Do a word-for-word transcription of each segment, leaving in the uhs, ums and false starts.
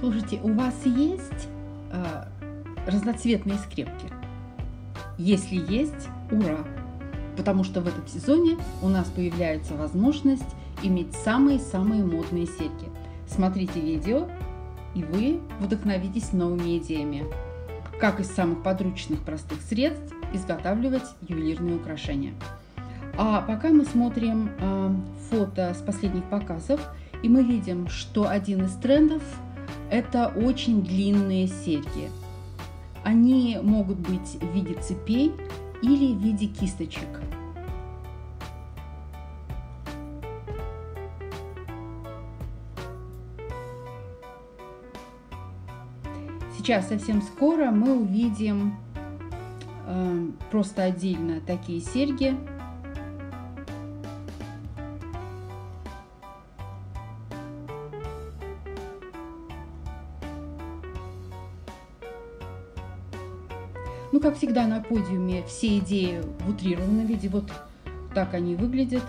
Слушайте, у вас есть э, разноцветные скрепки? Если есть, ура! Потому что в этом сезоне у нас появляется возможность иметь самые-самые модные серьги. Смотрите видео, и вы вдохновитесь новыми идеями, как из самых подручных простых средств изготавливать ювелирные украшения. А пока мы смотрим э, фото с последних показов, и мы видим, что один из трендов – это очень длинные серьги. Они могут быть в виде цепей или в виде кисточек. Сейчас совсем скоро мы увидим э, просто отдельно такие серьги. Ну, как всегда, на подиуме все идеи в утрированном виде, вот так они выглядят,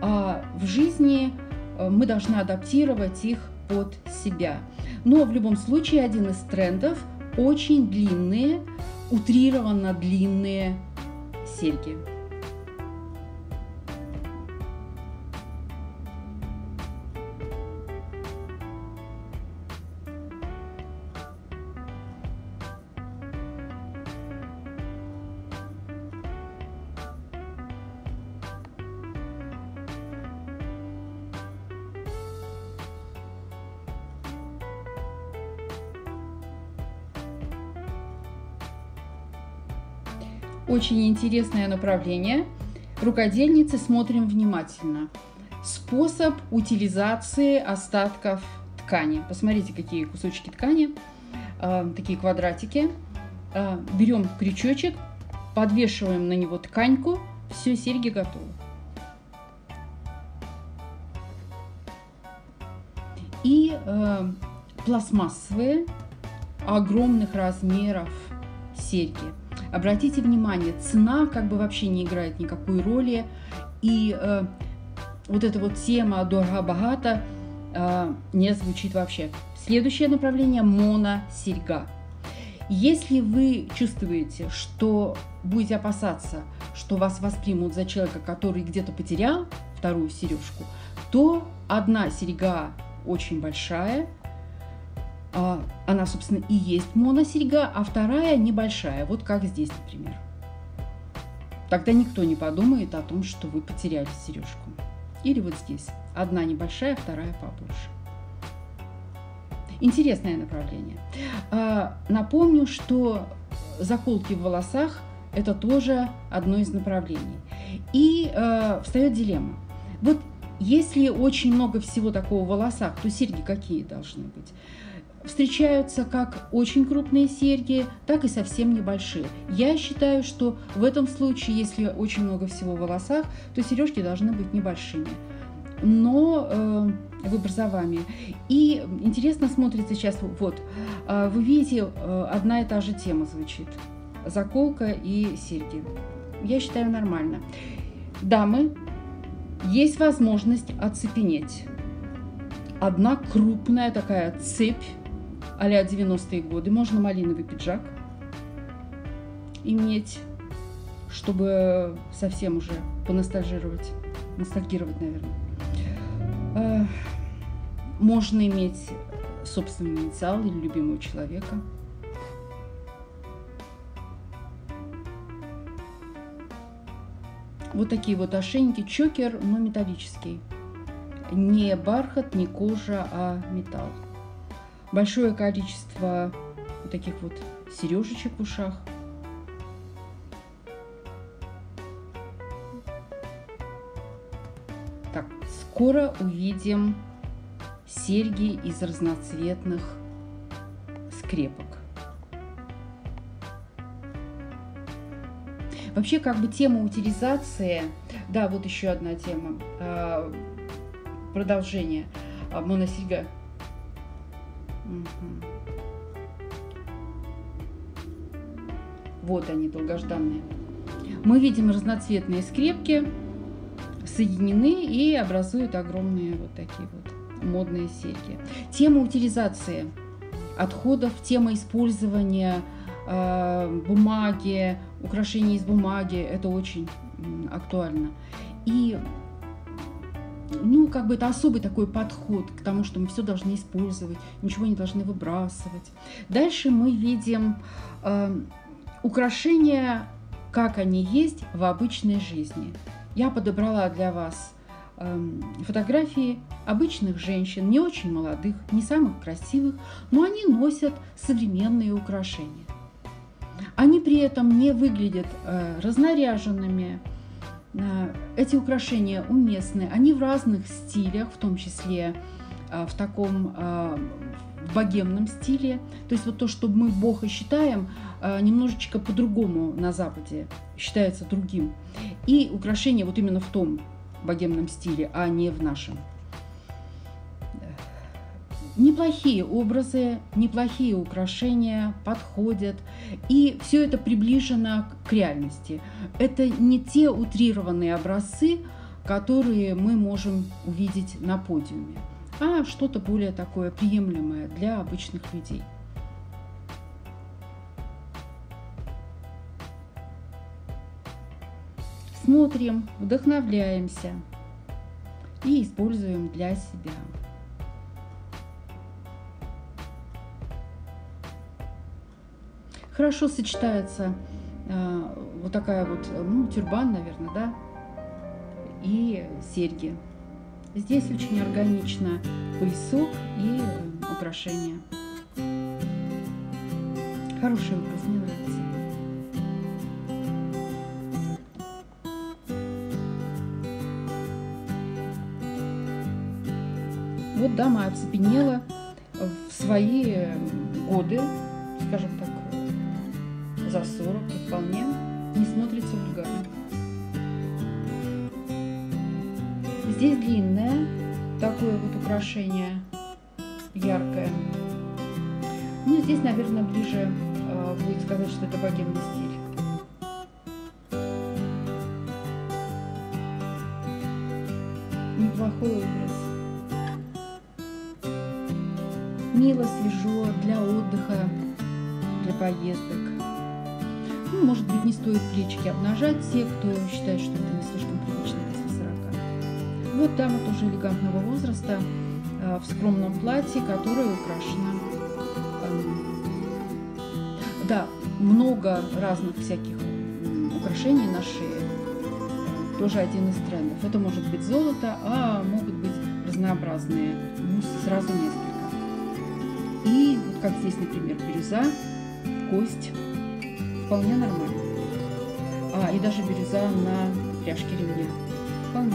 а в жизни мы должны адаптировать их под себя. Но в любом случае один из трендов – очень длинные, утрированно длинные серьги. Очень интересное направление. Рукодельницы, смотрим внимательно. Способ утилизации остатков ткани. Посмотрите, какие кусочки ткани, э, такие квадратики. Э, берем крючочек, подвешиваем на него тканьку. Все, серьги готовы. И э, пластмассовые огромных размеров серьги. Обратите внимание, цена как бы вообще не играет никакой роли, и э, вот эта вот тема «дорого-богато» э, не звучит вообще. Следующее направление – моносерьга. Если вы чувствуете, что будете опасаться, что вас воспримут за человека, который где-то потерял вторую сережку, то одна серьга очень большая, она, собственно, и есть моносерьга, а вторая небольшая, вот как здесь, например. Тогда никто не подумает о том, что вы потеряли сережку. Или вот здесь. Одна небольшая, вторая побольше. Интересное направление. Напомню, что заколки в волосах – это тоже одно из направлений. И встает дилемма. Вот если очень много всего такого в волосах, то серьги какие должны быть? Встречаются как очень крупные серьги, так и совсем небольшие. Я считаю, что в этом случае, если очень много всего в волосах, то сережки должны быть небольшими. Но э, выбор за вами. И интересно смотрится сейчас, вот, э, вы видите, э, одна и та же тема звучит. Заколка и серьги. Я считаю, нормально. Дамы, есть возможность оцепенеть. Одна крупная такая цепь, а-ля девяностые годы, можно малиновый пиджак иметь, чтобы совсем уже поностальжировать, ностальгировать, наверное. Можно иметь собственный инициал или любимого человека. Вот такие вот ошейники, чокер, но металлический. Не бархат, не кожа, а металл. Большое количество вот таких вот сережечек в ушах. Так, скоро увидим серьги из разноцветных скрепок. Вообще, как бы тема утилизации, да, вот еще одна тема. Продолжение моносерьга. Угу. Вот они, долгожданные. Мы видим разноцветные скрепки, соединены и образуют огромные вот такие вот модные серьги. Тема утилизации отходов, тема использования э, бумаги, украшений из бумаги, это очень э, актуально. И ну, как бы это особый такой подход к тому, что мы все должны использовать, ничего не должны выбрасывать. Дальше мы видим э, украшения, как они есть в обычной жизни. Я подобрала для вас э, фотографии обычных женщин, не очень молодых, не самых красивых, но они носят современные украшения. Они при этом не выглядят э, разнаряженными. Эти украшения уместны, они в разных стилях, в том числе в таком в богемном стиле. То есть вот то, что мы бохо считаем, немножечко по-другому на Западе считается другим. И украшения вот именно в том богемном стиле, а не в нашем. Неплохие образы, неплохие украшения подходят, и все это приближено к реальности. Это не те утрированные образцы, которые мы можем увидеть на подиуме, а что-то более такое приемлемое для обычных людей. Смотрим, вдохновляемся и используем для себя. Хорошо сочетается э, вот такая вот, ну, тюрбан, наверное, да, и серьги. Здесь очень органично поясок и э, украшения. Хороший образ, мне нравится. Вот дама оцепенела в свои годы, скажем так, за сорок, и вполне не смотрится вульгарно. Здесь длинное такое вот украшение, яркое. Ну, здесь, наверное, ближе э, будет сказать, что это богемный стиль. Неплохой образ. Мило, свежо, для отдыха, для поездок. Ну, может быть, не стоит плечики обнажать, те, кто считает, что это не слишком прилично после сорока. Вот дама тоже элегантного возраста э, в скромном платье, которое украшено. Э, да, много разных всяких украшений на шее. Тоже один из трендов. Это может быть золото, а могут быть разнообразные, ну, сразу несколько. И вот как здесь, например, бирюза, кость. Вполне нормально. А, и даже бирюза на пряжке ремня. Вполне.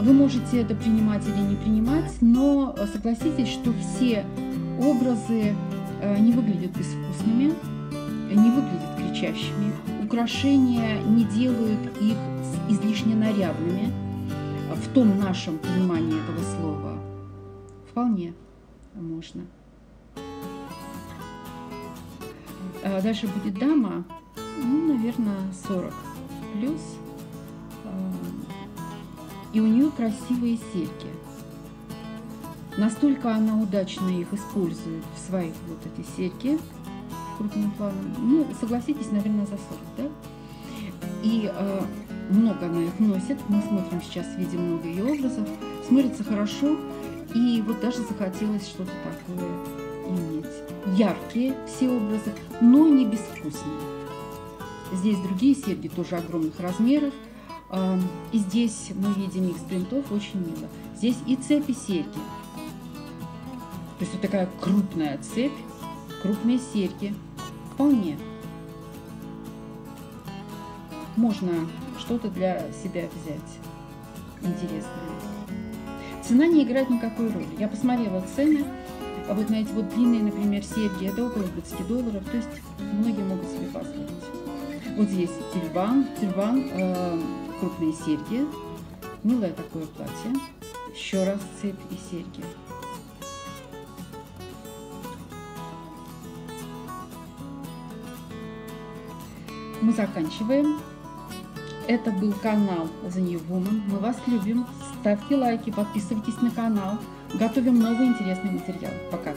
Вы можете это принимать или не принимать, но согласитесь, что все образы не выглядят безвкусными, не выглядят кричащими. Украшения не делают их излишне нарядными, в том нашем понимании этого слова. Вполне можно. А дальше будет дама, ну, наверное, сорок плюс. И у нее красивые серьги. Настолько она удачно их использует в своих вот эти серьги. Крупным планом. Ну, согласитесь, наверное, за сорок, да? И э, много она их носит. Мы смотрим сейчас, видим много ее образов. Смотрится хорошо. И вот даже захотелось что-то такое иметь. Яркие все образы, но не безвкусные. Здесь другие серьги тоже огромных размеров. Э, и здесь мы видим их с принтов, очень мило. Здесь и цепи серьги. То есть вот такая крупная цепь. Крупные серьги. Вполне. Можно что-то для себя взять интересное. Цена не играет никакой роли. Я посмотрела цены. А вот на эти вот длинные, например, серьги, это около двадцати долларов. То есть многие могут себе позволить. Вот здесь тюльпан, тюльпан, э, крупные серьги. Милое такое платье. Еще раз цепь и серьги. мы заканчиваем. Это был канал The New Woman. Мы вас любим. Ставьте лайки, подписывайтесь на канал. Готовим новый интересный материал. Пока!